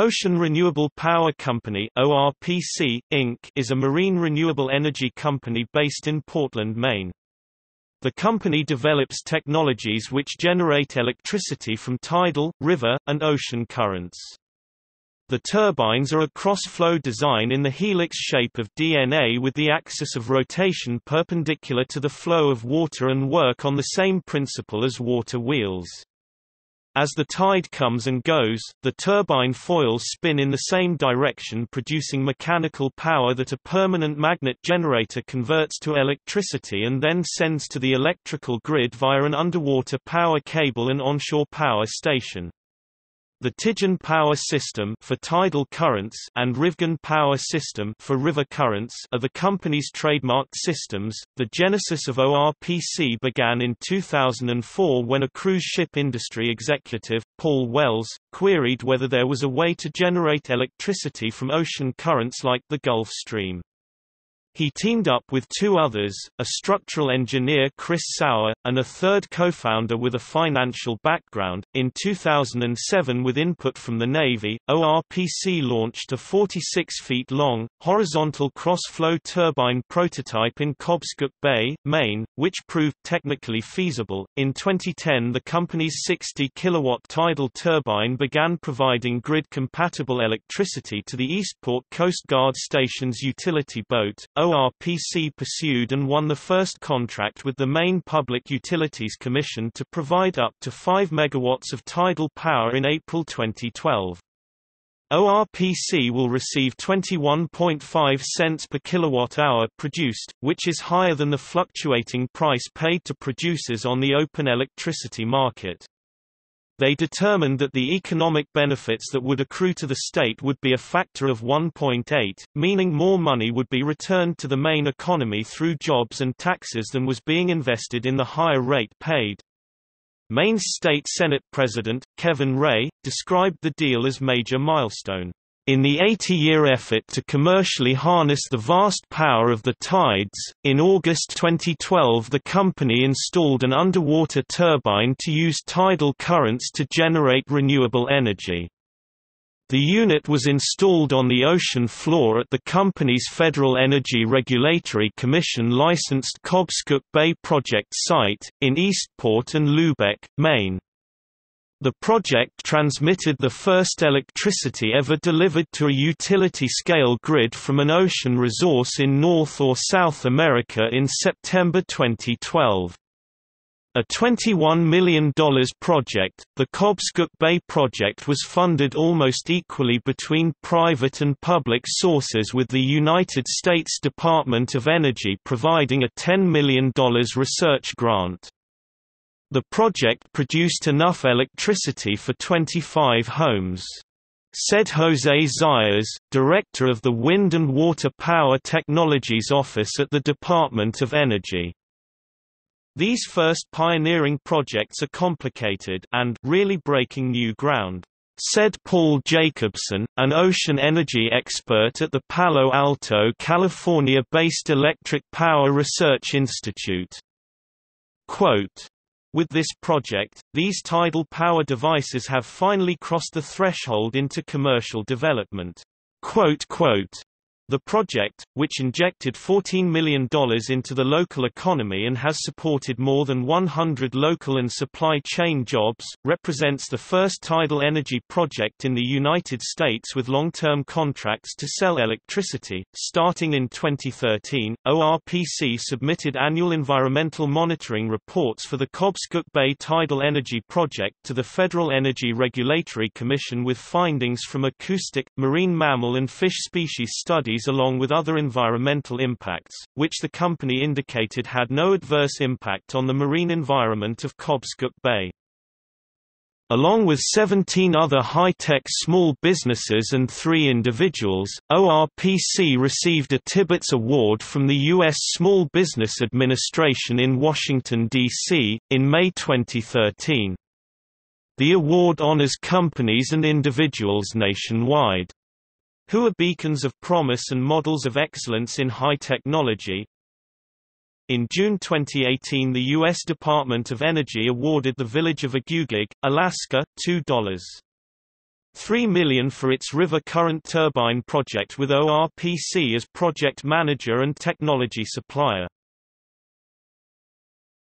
Ocean Renewable Power Company (ORPC) Inc. is a marine renewable energy company based in Portland, Maine. The company develops technologies which generate electricity from tidal, river, and ocean currents. The turbines are a cross-flow design in the helix shape of DNA with the axis of rotation perpendicular to the flow of water and work on the same principle as water wheels. As the tide comes and goes, the turbine foils spin in the same direction, producing mechanical power that a permanent magnet generator converts to electricity and then sends to the electrical grid via an underwater power cable and onshore power station. The TidGen Power System for tidal currents and RivGen Power System for river currents are the company's trademarked systems. The genesis of ORPC began in 2004 when a cruise ship industry executive, Paul Wells, queried whether there was a way to generate electricity from ocean currents like the Gulf Stream. He teamed up with two others, a structural engineer Chris Sauer, and a third co-founder with a financial background. In 2007, with input from the Navy, ORPC launched a 46 feet long, horizontal cross-flow turbine prototype in Cobscook Bay, Maine, which proved technically feasible. In 2010, the company's 60-kilowatt tidal turbine began providing grid-compatible electricity to the Eastport Coast Guard Station's utility boat. ORPC pursued and won the first contract with the Maine Public Utilities Commission to provide up to 5 megawatts of tidal power in April 2012. ORPC will receive 21.5 cents per kilowatt-hour produced, which is higher than the fluctuating price paid to producers on the open electricity market. They determined that the economic benefits that would accrue to the state would be a factor of 1.8, meaning more money would be returned to the Maine economy through jobs and taxes than was being invested in the higher rate paid. Maine's state Senate President, Kevin Wray, described the deal as a major milestone in the 80-year effort to commercially harness the vast power of the tides. In August 2012, the company installed an underwater turbine to use tidal currents to generate renewable energy. The unit was installed on the ocean floor at the company's Federal Energy Regulatory Commission-licensed Cobscook Bay project site, in Eastport and Lubeck, Maine. The project transmitted the first electricity ever delivered to a utility-scale grid from an ocean resource in North or South America in September 2012. A $21 million project, the Cobscook Bay project was funded almost equally between private and public sources, with the United States Department of Energy providing a $10 million research grant. The project produced enough electricity for 25 homes. Said Jose Zayas, director of the Wind and Water Power Technologies Office at the Department of Energy. These first pioneering projects are complicated and really breaking new ground, said Paul Jacobson, an ocean energy expert at the Palo Alto, California-based Electric Power Research Institute. Quote, "With this project, these tidal power devices have finally crossed the threshold into commercial development." Quote, quote. The project, which injected $14 million into the local economy and has supported more than 100 local and supply chain jobs, represents the first tidal energy project in the United States with long-term contracts to sell electricity. Starting in 2013, ORPC submitted annual environmental monitoring reports for the Cobscook Bay Tidal Energy Project to the Federal Energy Regulatory Commission with findings from acoustic, marine mammal and fish species studies along with other environmental impacts, which the company indicated had no adverse impact on the marine environment of Cobscook Bay. Along with 17 other high-tech small businesses and 3 individuals, ORPC received a Tibbetts Award from the U.S. Small Business Administration in Washington, D.C., in May 2013. The award honors companies and individuals nationwide who are beacons of promise and models of excellence in high technology. In June 2018, the U.S. Department of Energy awarded the village of Egegik, Alaska, $2. $3 million for its River Current Turbine project with ORPC as project manager and technology supplier.